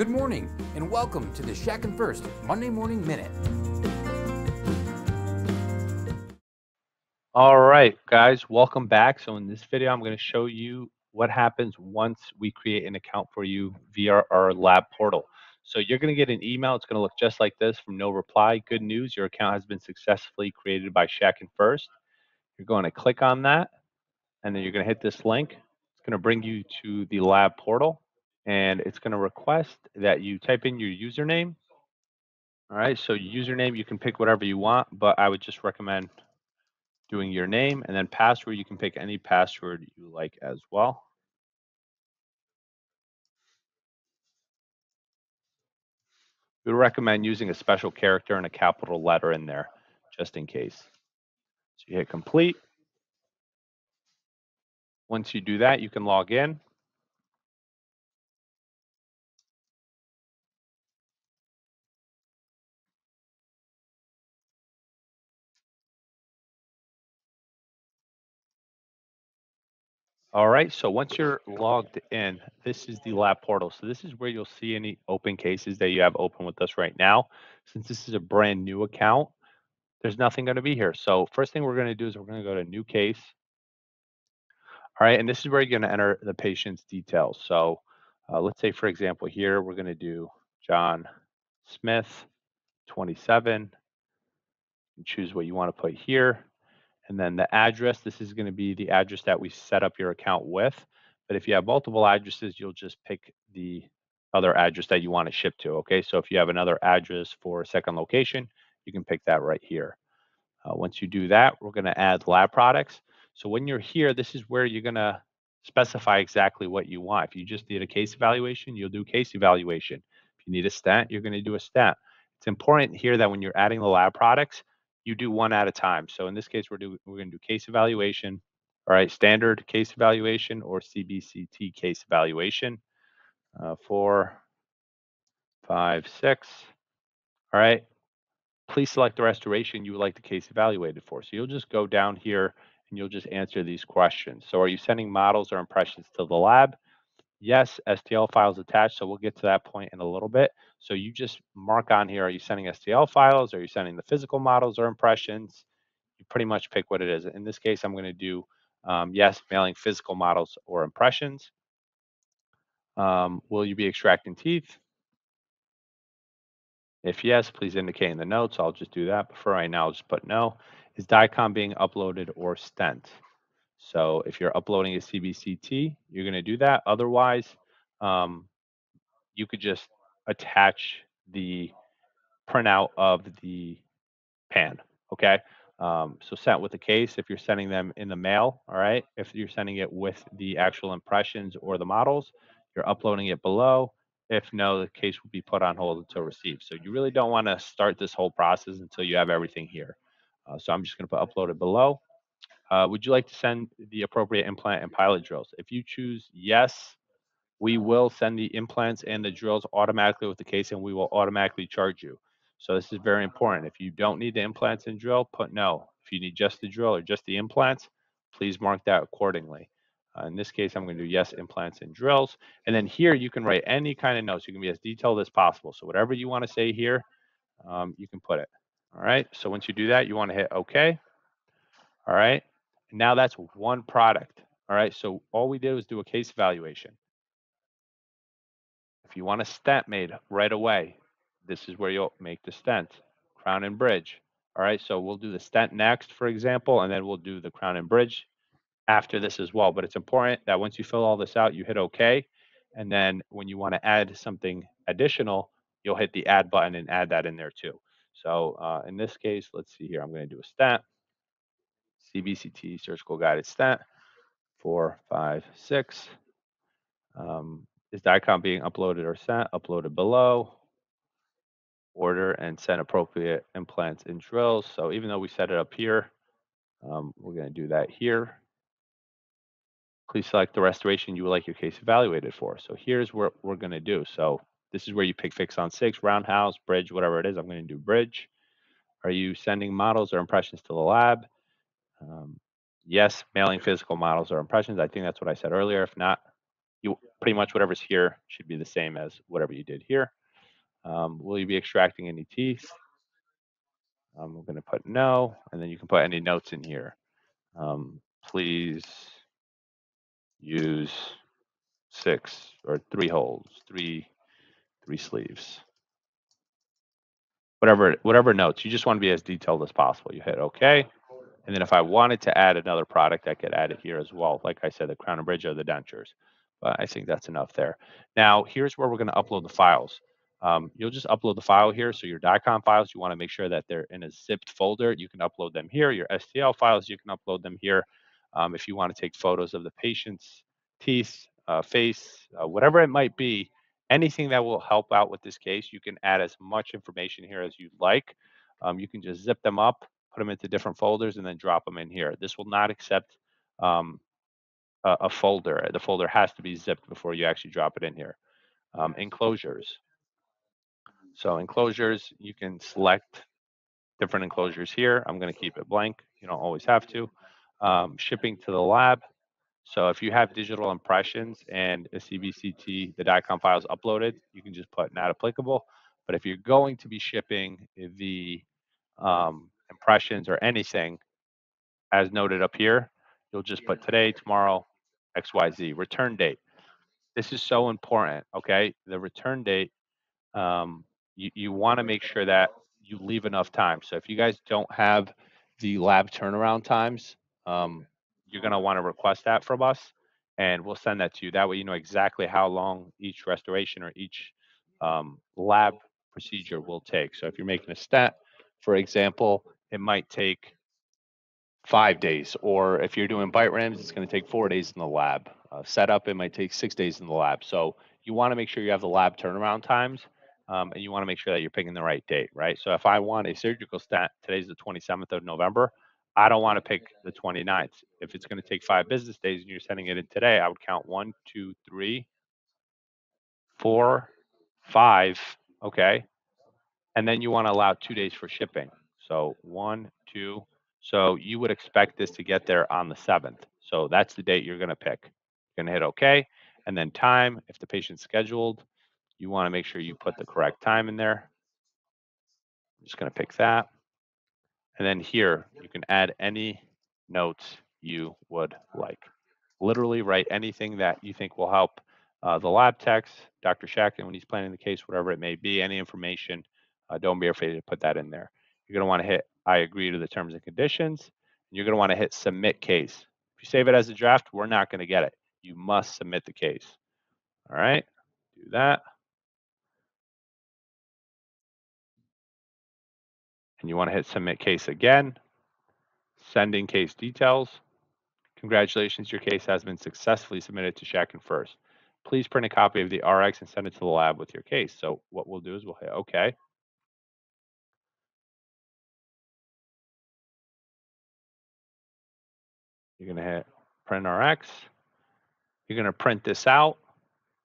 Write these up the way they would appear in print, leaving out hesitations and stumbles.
Good morning, and welcome to the Shatkin F.I.R.S.T. Monday Morning Minute. All right, guys, welcome back. So in this video, I'm going to show you what happens once we create an account for you via our lab portal. So you're going to get an email. It's going to look just like this from No Reply. Good news, your account has been successfully created by Shatkin F.I.R.S.T. You're going to click on that, and then you're going to hit this link. It's going to bring you to the lab portal. And it's going to request that you type in your username. All right, so username, you can pick whatever you want, but I would just recommend doing your name. And then password, you can pick any password you like as well. We recommend using a special character and a capital letter in there, just in case. So you hit complete. Once you do that, you can log in. All right, so once you're logged in, this is the lab portal. So this is where you'll see any open cases that you have open with us right now. Since this is a brand new account, there's nothing going to be here. So first thing we're going to do is we're going to go to new case. All right, and this is where you're going to enter the patient's details. So let's say, for example, here we're going to do John Smith, 27. And choose what you want to put here. And then the address, this is going to be the address that we set up your account with. But if you have multiple addresses, you'll just pick the other address that you want to ship to, okay? So if you have another address for a second location, you can pick that right here. Once you do that, we're going to add lab products. So when you're here, this is where you're going to specify exactly what you want. If you just need a case evaluation, you'll do case evaluation. If you need a stent, you're going to do a stent. It's important here that when you're adding the lab products, you do one at a time. So in this case, we're going to do case evaluation, all right, standard case evaluation or CBCT case evaluation, 4, 5, 6, all right. Please select the restoration you would like the case evaluated for. So you'll just go down here and you'll just answer these questions. So are you sending models or impressions to the lab? Yes, STL files attached, so we'll get to that point in a little bit. So you just mark on here, are you sending STL files? Are you sending the physical models or impressions? You pretty much pick what it is. In this case, I'm gonna do, yes, mailing physical models or impressions. Will you be extracting teeth? If yes, please indicate in the notes. I'll just do that, but for right now, I'll just put no. Is DICOM being uploaded or stent? So if you're uploading a CBCT, you're going to do that. Otherwise, you could just attach the printout of the pan, okay? So sent with the case, if you're sending them in the mail, all right? If you're sending it with the actual impressions or the models, you're uploading it below. If no, the case will be put on hold until received. So you really don't want to start this whole process until you have everything here. So I'm just going to put uploaded below. Would you like to send the appropriate implant and pilot drills? If you choose yes, we will send the implants and the drills automatically with the case, and we will automatically charge you. So this is very important. If you don't need the implants and drill, put no. If you need just the drill or just the implants, please mark that accordingly. In this case, I'm going to do yes, implants and drills. And then here you can write any kind of notes. You can be as detailed as possible. So whatever you want to say here, you can put it. All right. So once you do that, you want to hit OK. All right. Now that's one product, all right? So all we did was do a case evaluation. If you want a stent made right away, this is where you'll make the stent, crown and bridge, all right? So we'll do the stent next, for example, and then we'll do the crown and bridge after this as well. But it's important that once you fill all this out, you hit OK. And then when you want to add something additional, you'll hit the add button and add that in there too. So in this case, let's see here, I'm going to do a stent. CBCT, surgical guided stent, 4, 5, 6. Is DICOM being uploaded or sent? Uploaded below. Order and send appropriate implants and drills. So even though we set it up here, we're going to do that here. Please select the restoration you would like your case evaluated for. So here's what we're going to do. So this is where you pick fix on 6, roundhouse, bridge, whatever it is. I'm going to do bridge. Are you sending models or impressions to the lab? Yes, mailing physical models or impressions. I think that's what I said earlier. If not, you pretty much whatever's here should be the same as whatever you did here. Will you be extracting any teeth? I'm going to put no, and then you can put any notes in here. Please use 6 or 3 holes, 3 sleeves. Whatever notes, you just want to be as detailed as possible. You hit OK. And then if I wanted to add another product, I could add it here as well. Like I said, the crown and bridge or the dentures. But I think that's enough there. Now, here's where we're going to upload the files. You'll just upload the file here. So your DICOM files, you want to make sure that they're in a zipped folder. You can upload them here. Your STL files, you can upload them here. If you want to take photos of the patient's teeth, face, whatever it might be, anything that will help out with this case, you can add as much information here as you'd like. You can just zip them up, put them into different folders, and then drop them in here. This will not accept a folder. The folder has to be zipped before you actually drop it in here. Enclosures. So enclosures, you can select different enclosures here. I'm going to keep it blank. You don't always have to. Shipping to the lab. So if you have digital impressions and a CBCT, the DICOM files uploaded, you can just put not applicable. But if you're going to be shipping the impressions or anything, as noted up here, you'll just put today, tomorrow, XYZ, return date. This is so important, okay? The return date, you want to make sure that you leave enough time. So if you guys don't have the lab turnaround times, you're going to want to request that from us, and we'll send that to you. That way you know exactly how long each restoration or each lab procedure will take. So if you're making a stent, for example, it might take 5 days, or if you're doing bite rams, it's going to take 4 days in the lab. Setup, it might take 6 days in the lab. So you want to make sure you have the lab turnaround times, and you want to make sure that you're picking the right date, right? So if I want a surgical stent, today's the 27th of November, I don't want to pick the 29th. If it's going to take 5 business days and you're sending it in today, I would count 1, 2, 3, 4, 5. Okay. And then you want to allow 2 days for shipping. So 1, 2. So you would expect this to get there on the 7th. So that's the date you're going to pick. You're going to hit okay. And then time, if the patient's scheduled, you want to make sure you put the correct time in there. I'm just going to pick that. And then here, you can add any notes you would like. Literally write anything that you think will help the lab techs, Dr. Shatkin, when he's planning the case, whatever it may be, any information, don't be afraid to put that in there. You're going to want to hit, I agree to the terms and conditions. And you're going to want to hit submit case. If you save it as a draft, we're not going to get it. You must submit the case. All right, do that. And you want to hit submit case again, sending case details. Congratulations, your case has been successfully submitted to Shatkin F.I.R.S.T. Please print a copy of the RX and send it to the lab with your case. So what we'll do is we'll hit OK. You're going to hit print RX. You're going to print this out.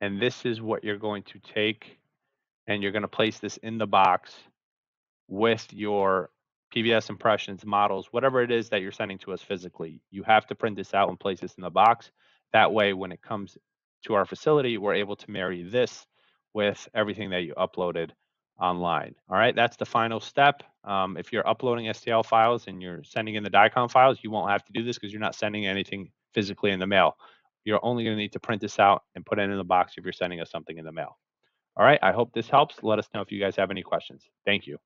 And this is what you're going to take. And you're going to place this in the box with your PBS impressions, models, whatever it is that you're sending to us physically. You have to print this out and place this in the box. That way, when it comes to our facility, we're able to marry this with everything that you uploaded online. All right, that's the final step. If you're uploading STL files and you're sending in the DICOM files, you won't have to do this because you're not sending anything physically in the mail. You're only going to need to print this out and put it in the box if you're sending us something in the mail. All right, I hope this helps. Let us know if you guys have any questions. Thank you.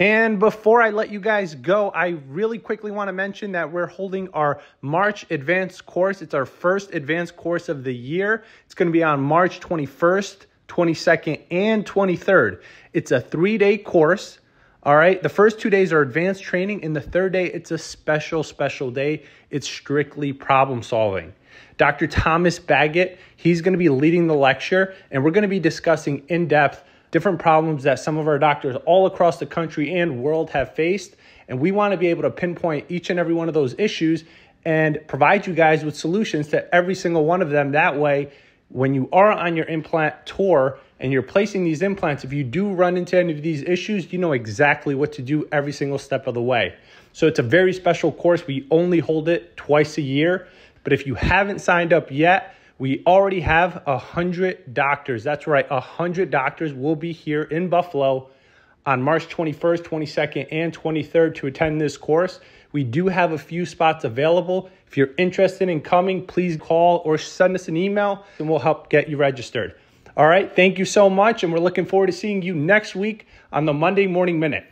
And before I let you guys go, I really quickly want to mention that we're holding our March advanced course. It's our first advanced course of the year. It's going to be on March 21st, 22nd, and 23rd. It's a 3-day course. All right. The first 2 days are advanced training, and the third day, it's a special, special day. It's strictly problem solving. Dr. Thomas Baggett, he's going to be leading the lecture, and we're going to be discussing in depth different problems that some of our doctors all across the country and world have faced. And we want to be able to pinpoint each and every one of those issues and provide you guys with solutions to every single one of them. That way, when you are on your implant tour and you're placing these implants, if you do run into any of these issues, you know exactly what to do every single step of the way. So it's a very special course. We only hold it twice a year. But if you haven't signed up yet, We already have 100 doctors. That's right, 100 doctors will be here in Buffalo on March 21st, 22nd, and 23rd to attend this course. We do have a few spots available. If you're interested in coming, please call or send us an email, and we'll help get you registered. All right, thank you so much, and we're looking forward to seeing you next week on the Monday Morning Minute.